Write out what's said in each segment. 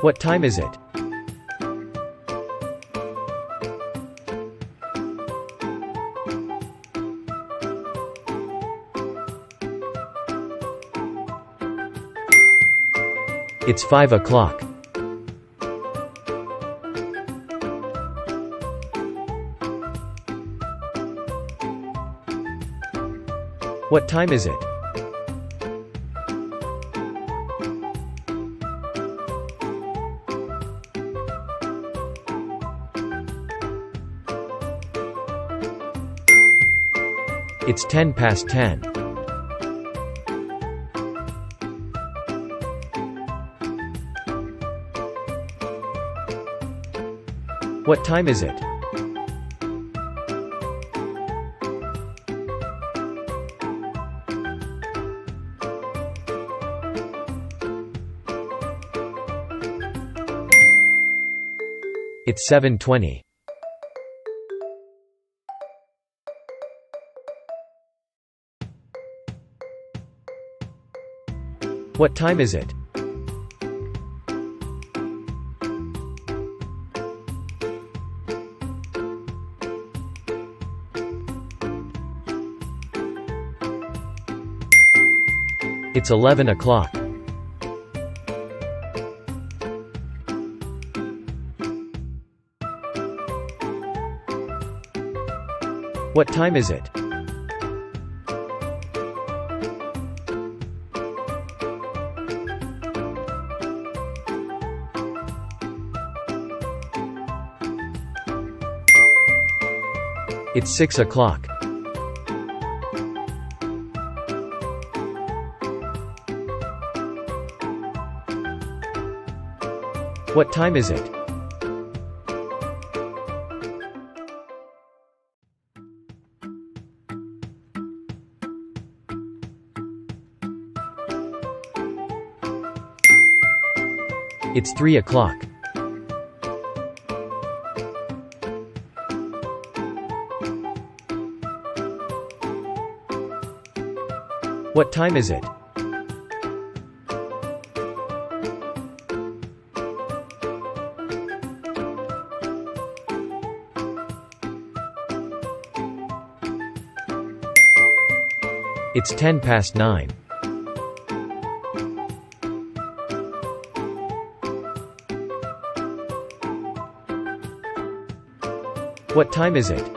What time is it? It's 5 o'clock. What time is it? It's 10 past 10. What time is it? It's 7:20. What time is it? It's 11 o'clock. What time is it? It's 6 o'clock. What time is it? It's 3 o'clock. What time is it? It's 10 past 9. What time is it?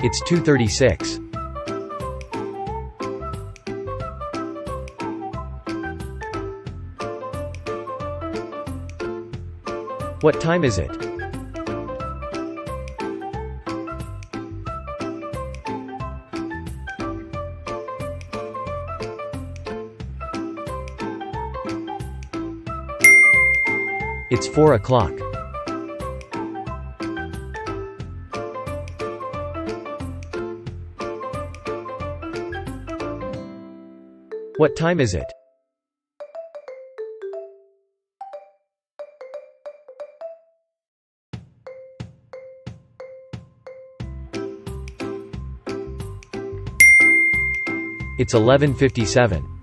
It's 2:36. What time is it? It's 4 o'clock. What time is it? It's 11:57.